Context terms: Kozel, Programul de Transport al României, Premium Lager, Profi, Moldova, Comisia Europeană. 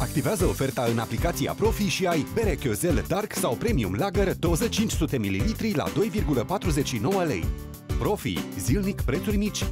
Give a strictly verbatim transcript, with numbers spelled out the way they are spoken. Activează oferta în aplicația Profi și ai bere Kozel Dark sau Premium Lager doză cinci sute de mililitri la doi virgulă patruzeci și nouă lei. Profi. Zilnic prețuri mici.